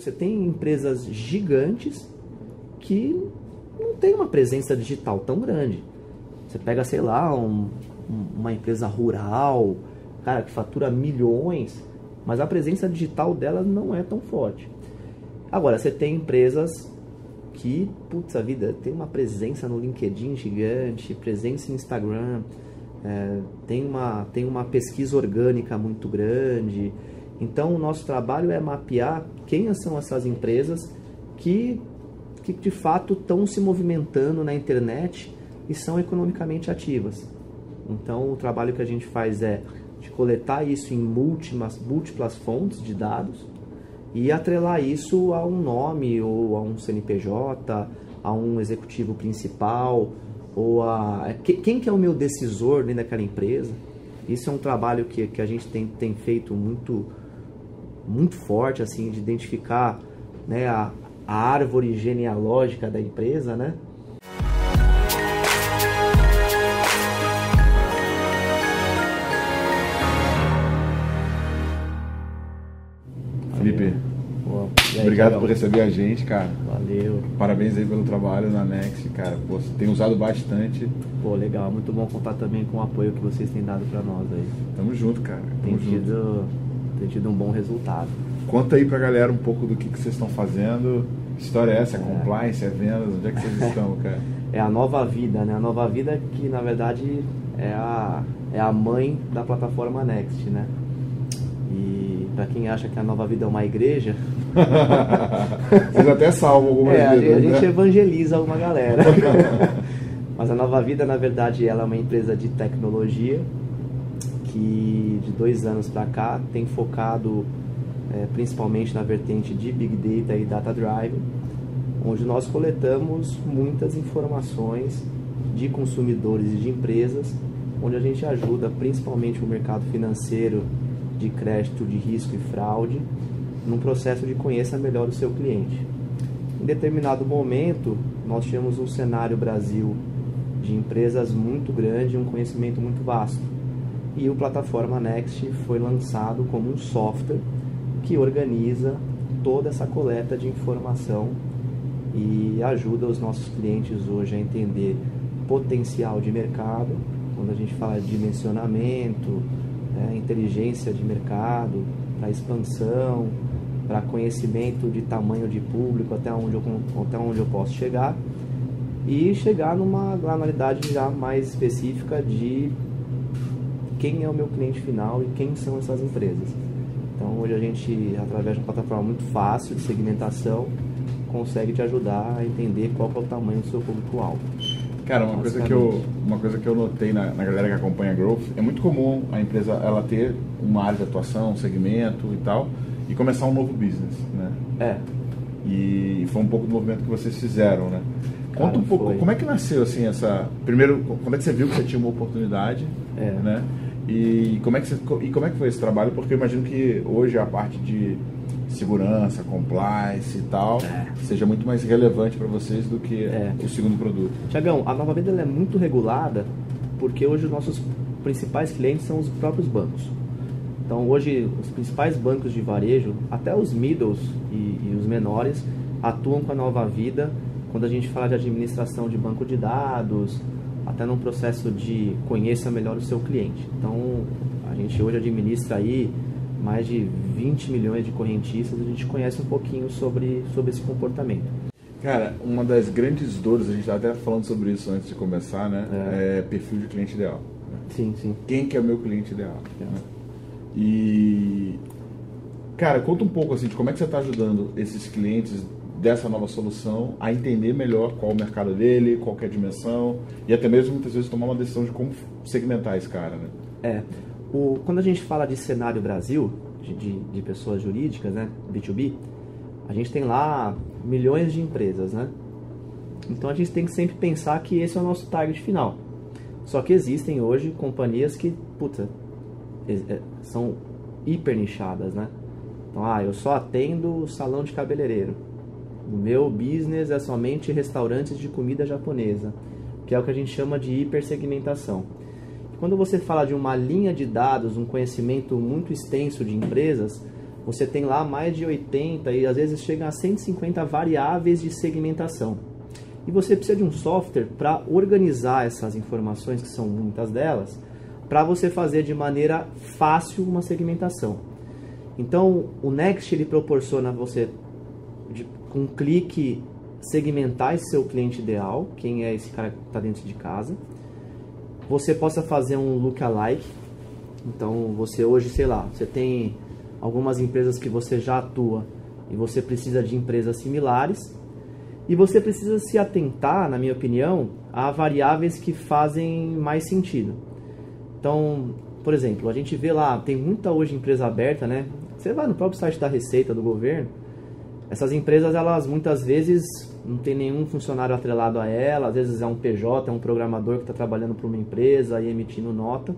Você tem empresas gigantes que não tem uma presença digital tão grande. Você pega, sei lá, uma empresa rural, cara, que fatura milhões, mas a presença digital dela não é tão forte. Agora, você tem empresas que, putz a vida, tem uma presença no LinkedIn gigante, presença no Instagram, tem uma pesquisa orgânica muito grande. Então, o nosso trabalho é mapear quem são essas empresas que de fato estão se movimentando na internet e são economicamente ativas. Então, o trabalho que a gente faz é de coletar isso em múltiplas fontes de dados e atrelar isso a um nome, ou a um CNPJ, a um executivo principal, ou a quem que é o meu decisor dentro daquela empresa. Isso é um trabalho que a gente tem feito muito forte, assim, de identificar, né, a árvore genealógica da empresa, né? Felipe, aí, obrigado por receber a gente, cara. Valeu. Parabéns aí pelo trabalho na Next, cara. Pô, você tem usado bastante. Pô, legal. Muito bom contar também com o apoio que vocês têm dado pra nós aí. Tamo junto, cara. Tem tido um bom resultado. Conta aí pra galera um pouco do que vocês estão fazendo. Que história é essa? É compliance? É vendas? Onde é que vocês estão, cara? É a nova vida, né? A nova vida que, na verdade, é a mãe da plataforma Next, né? E pra quem acha que a nova vida é uma igreja... Vocês até salvam algumas vidas, a gente evangeliza alguma galera. Mas a nova vida, na verdade, ela é uma empresa de tecnologia que, de 2 anos pra cá, tem focado... principalmente na vertente de Big Data e Data Drive, onde nós coletamos muitas informações de consumidores e de empresas, onde a gente ajuda principalmente o mercado financeiro de crédito, de risco e fraude, num processo de conheça melhor o seu cliente. Em determinado momento, nós tínhamos um cenário Brasil de empresas muito grande, um conhecimento muito vasto, e o Plataforma Next foi lançado como um software que organiza toda essa coleta de informação e ajuda os nossos clientes hoje a entender potencial de mercado, quando a gente fala de dimensionamento, inteligência de mercado, para expansão, para conhecimento de tamanho de público, até onde eu posso chegar, e chegar numa granularidade já mais específica de quem é o meu cliente final e quem são essas empresas. Então, hoje a gente, através de uma plataforma muito fácil de segmentação, consegue te ajudar a entender qual que é o tamanho do seu público-alvo. Cara, uma coisa que eu notei na galera que acompanha a Growth, é muito comum a empresa ela ter uma área de atuação, um segmento e tal, e começar um novo business, né? E foi um pouco do movimento que vocês fizeram, né? Conta um pouco, como é que nasceu, assim, essa... Primeiro, como é que você viu que você tinha uma oportunidade, né? E como é que foi esse trabalho? Porque eu imagino que hoje a parte de segurança, compliance e tal, seja muito mais relevante para vocês do que o segundo produto. Thiagão, a nova venda é muito regulada porque hoje os nossos principais clientes são os próprios bancos. Então hoje os principais bancos de varejo, até os middles e os menores, atuam com a nova vida quando a gente fala de administração de banco de dados, até num processo de conheça melhor o seu cliente. Então, a gente hoje administra aí mais de 20 milhões de correntistas, a gente conhece um pouquinho sobre esse comportamento. Cara, uma das grandes dores, a gente estava até falando sobre isso antes de começar, né? É perfil de cliente ideal. Sim, sim. Quem que é o meu cliente ideal? Né? E, cara, conta um pouco assim de como é que você está ajudando esses clientes dessa nova solução a entender melhor qual o mercado dele, qual que é a dimensão e até mesmo muitas vezes tomar uma decisão de como segmentar esse cara, né? Quando a gente fala de cenário Brasil, de pessoas jurídicas, né, B2B, a gente tem lá milhões de empresas, né? Então a gente tem que sempre pensar que esse é o nosso target final. Só que existem hoje companhias que, puta, são hiper nichadas, né? Então, eu só atendo salão de cabeleireiro. O meu business é somente restaurantes de comida japonesa, que é o que a gente chama de hipersegmentação. Quando você fala de uma linha de dados, um conhecimento muito extenso de empresas, Você tem lá mais de 80 e às vezes chega a 150 variáveis de segmentação. E você precisa de um software para organizar essas informações, que são muitas delas, para você fazer de maneira fácil uma segmentação. Então, o Next ele proporciona você, com um clique, segmentar esse seu cliente ideal, quem é esse cara que está dentro de casa. Você possa fazer um lookalike. Então, você hoje, sei lá, você tem algumas empresas que você já atua e você precisa de empresas similares. E você precisa se atentar, na minha opinião, a variáveis que fazem mais sentido. Então, por exemplo, a gente vê lá, tem muita hoje empresa aberta, né? Você vai no próprio site da Receita do governo, essas empresas, elas muitas vezes não tem nenhum funcionário atrelado a ela, às vezes é um PJ, é um programador que está trabalhando para uma empresa e emitindo nota,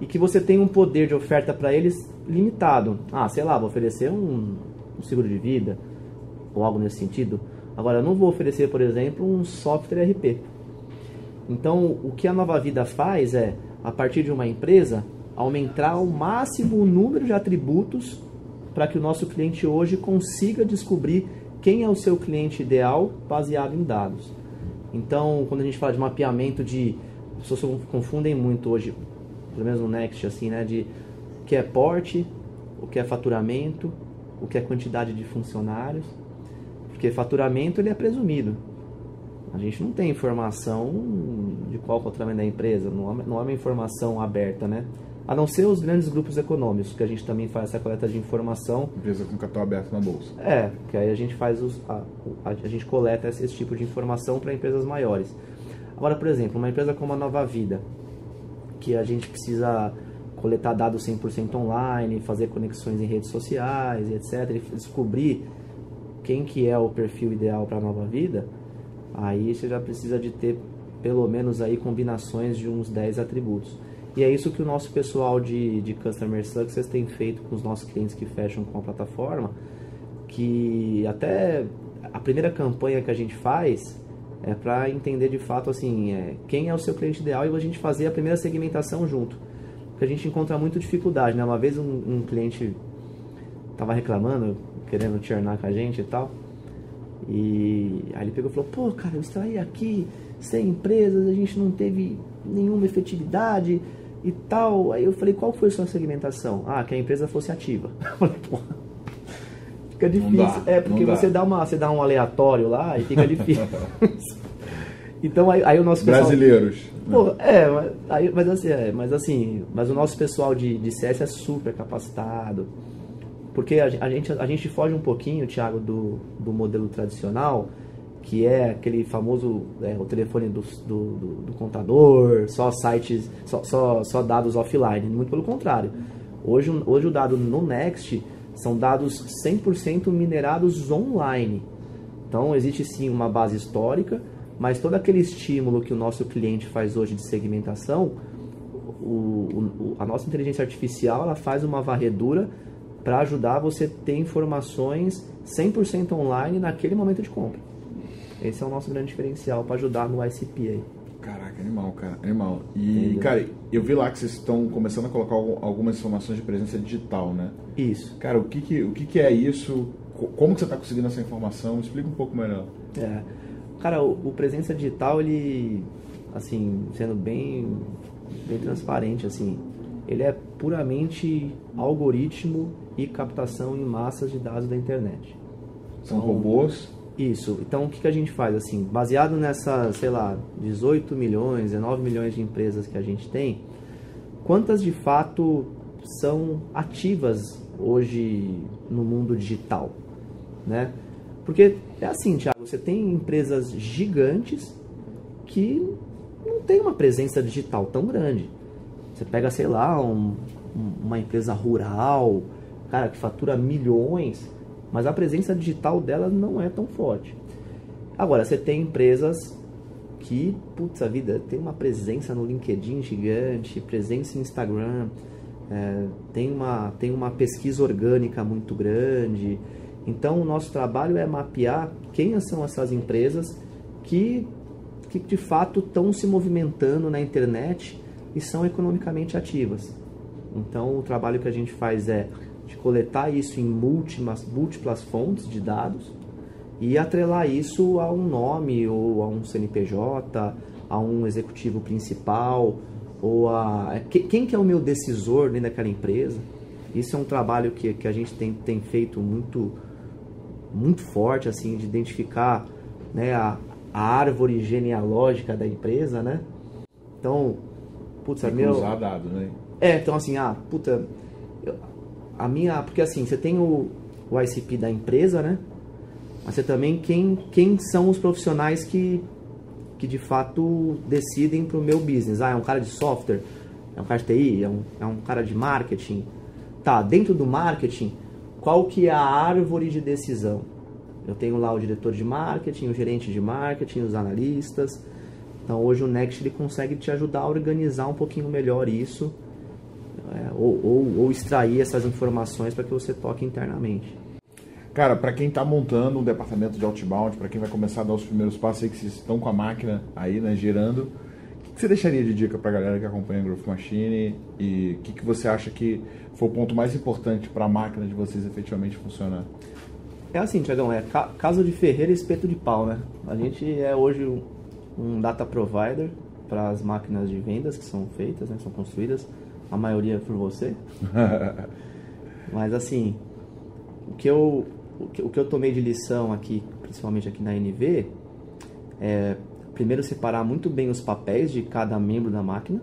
e que você tem um poder de oferta para eles limitado. Ah, sei lá, vou oferecer um seguro de vida, ou algo nesse sentido. Agora, eu não vou oferecer, por exemplo, um software ERP. Então, o que a Nova Vida faz é, a partir de uma empresa, aumentar ao máximo o número de atributos para que o nosso cliente hoje consiga descobrir quem é o seu cliente ideal baseado em dados. Então, quando a gente fala de mapeamento de... As pessoas confundem muito hoje, pelo menos no Next, assim, né? De o que é porte, o que é faturamento, o que é quantidade de funcionários. Porque faturamento ele é presumido. A gente não tem informação de qual faturamento da empresa, não é uma informação aberta, né? A não ser os grandes grupos econômicos, que a gente também faz essa coleta de informação. Empresa com capital aberto na bolsa. É, porque aí a gente faz a gente coleta esse tipo de informação para empresas maiores. Agora, por exemplo, uma empresa como a Nova Vida, que a gente precisa coletar dados 100% online, fazer conexões em redes sociais, etc., e descobrir quem que é o perfil ideal para a Nova Vida, aí você já precisa de ter pelo menos aí combinações de uns 10 atributos. E é isso que o nosso pessoal de Customer Success tem feito com os nossos clientes que fecham com a plataforma, que até a primeira campanha que a gente faz é para entender de fato assim, quem é o seu cliente ideal e a gente fazer a primeira segmentação junto. Porque a gente encontra muita dificuldade, né? Uma vez um cliente estava reclamando, querendo churnar com a gente e tal, e aí ele pegou e falou, pô, cara, eu extraí aqui 100 empresas, a gente não teve nenhuma efetividade e tal. Aí eu falei, qual foi a sua segmentação? Ah, que a empresa fosse ativa. Fica difícil. Dá, é, porque você dá um aleatório lá e fica difícil. Então aí o nosso pessoal... Brasileiros. Pô, né? Mas o nosso pessoal de CS é super capacitado. Porque a gente foge um pouquinho, Thiago, do modelo tradicional, que é aquele famoso o telefone do contador, só sites, só dados offline. Muito pelo contrário. Hoje o dado no Next são dados 100% minerados online. Então existe sim uma base histórica, mas todo aquele estímulo que o nosso cliente faz hoje de segmentação, a nossa inteligência artificial ela faz uma varredura para ajudar você a ter informações 100% online naquele momento de compra. Esse é o nosso grande diferencial para ajudar no ICP aí. Caraca, animal, cara, animal. E, entendeu? Cara, eu vi lá que vocês estão começando a colocar algumas informações de presença digital, né? Isso. Cara, o que é isso? Como que você está conseguindo essa informação? Me explica um pouco melhor. É. Cara, o presença digital, ele, assim, sendo bem transparente, assim, ele é puramente algoritmo e captação em massas de dados da internet. São robôs? Isso. Então, o que a gente faz? Assim, baseado nessas, sei lá, 18 milhões, 19 milhões de empresas que a gente tem, quantas de fato são ativas hoje no mundo digital? Né? Porque é assim, Thiago, você tem empresas gigantes que não tem uma presença digital tão grande. Você pega, sei lá, uma empresa rural, cara, que fatura milhões... Mas a presença digital dela não é tão forte. Agora, você tem empresas que, putz a vida, tem uma presença no LinkedIn gigante, presença em Instagram, tem uma pesquisa orgânica muito grande. Então, o nosso trabalho é mapear quem são essas empresas que de fato estão se movimentando na internet e são economicamente ativas. Então, o trabalho que a gente faz é de coletar isso em múltiplas fontes de dados e atrelar isso a um nome ou a um CNPJ, a um executivo principal, ou a quem que é o meu decisor dentro daquela empresa. Isso é um trabalho que a gente tem feito muito forte, assim, de identificar, né, a árvore genealógica da empresa, né? Então, putz, cruzar dados, né? É, então assim, porque assim, você tem o ICP da empresa, né? Mas você também, quem são os profissionais que de fato decidem pro meu business? Ah, é um cara de software, é um cara de TI, é um cara de marketing. Tá, dentro do marketing, qual que é a árvore de decisão? Eu tenho lá o diretor de marketing, o gerente de marketing, os analistas. Então hoje o Next ele consegue te ajudar a organizar um pouquinho melhor isso, ou extrair essas informações para que você toque internamente. Cara, para quem está montando um departamento de outbound, para quem vai começar a dar os primeiros passos aí, que vocês estão com a máquina aí, né, girando, o que você deixaria de dica para a galera que acompanha o Growth Machine e o que você acha que foi o ponto mais importante para a máquina de vocês efetivamente funcionar? É assim, Thiagão, é casa de ferreiro e espeto de pau, né? A gente é hoje um data provider para as máquinas de vendas que são feitas, né, são construídas, a maioria por você. Mas assim, o que eu tomei de lição aqui, principalmente aqui na NV, é primeiro separar muito bem os papéis de cada membro da máquina.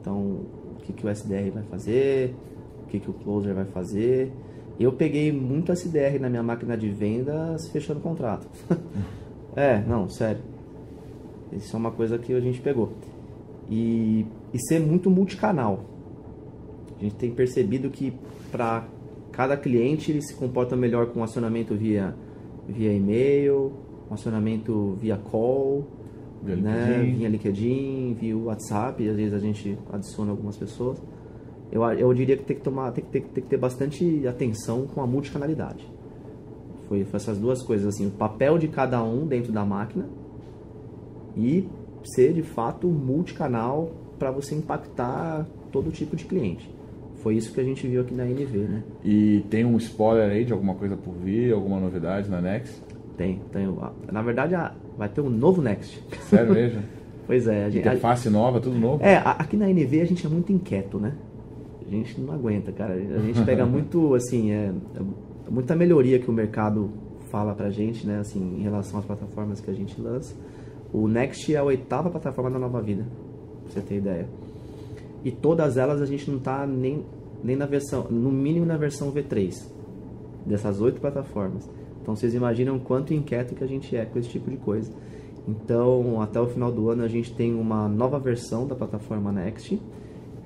Então, o que o SDR vai fazer, o que o closer vai fazer. Eu peguei muito SDR na minha máquina de vendas fechando contrato. É, não, sério. Isso é uma coisa que a gente pegou. E ser muito multicanal. A gente tem percebido que para cada cliente ele se comporta melhor com acionamento via e-mail, um acionamento via call, via LinkedIn, via WhatsApp, e às vezes a gente adiciona algumas pessoas. Eu diria que tem que ter bastante atenção com a multicanalidade. Foi essas duas coisas, assim, o papel de cada um dentro da máquina e ser de fato multicanal para você impactar todo tipo de cliente. Foi isso que a gente viu aqui na NV, né? E tem um spoiler aí de alguma coisa por vir, alguma novidade na Next? Tem. Na verdade, vai ter um novo Next. Sério mesmo? Pois é. Interface nova, tudo novo? É, aqui na NV a gente é muito inquieto, né? A gente não aguenta, cara. A gente pega muito, assim, muita melhoria que o mercado fala pra gente, né? Assim, em relação às plataformas que a gente lança. O Next é a 8ª plataforma da Nova Vida, pra você ter ideia. E todas elas a gente não tá nem na versão, no mínimo na versão V3, dessas 8 plataformas. Então vocês imaginam quanto inquieto que a gente é com esse tipo de coisa. Então até o final do ano a gente tem uma nova versão da plataforma Next,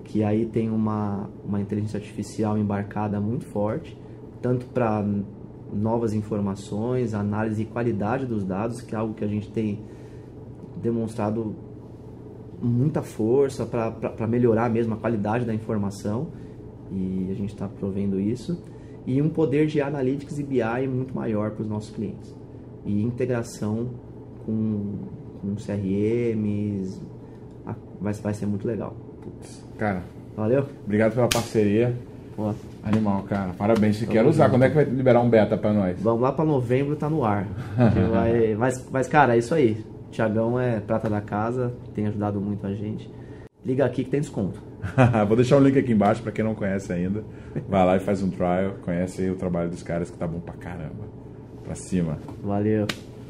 que aí tem uma inteligência artificial embarcada muito forte, tanto para novas informações, análise e qualidade dos dados, que é algo que a gente tem demonstrado muita força para melhorar mesmo a qualidade da informação, e a gente está provendo isso, e um poder de analytics e BI muito maior para os nossos clientes, e integração com CRMs, vai ser muito legal. Putz. Cara, valeu, obrigado pela parceria. Nossa. Animal, cara, parabéns. Quero usar, quando é que vai liberar um beta para nós? Vamos lá para novembro, tá no ar. mas cara, é isso aí. Thiagão é prata da casa, tem ajudado muito a gente. Liga aqui que tem desconto. Vou deixar o link aqui embaixo para quem não conhece ainda. Vai lá e faz um trial, conhece aí o trabalho dos caras, que tá bom pra caramba. Pra cima. Valeu.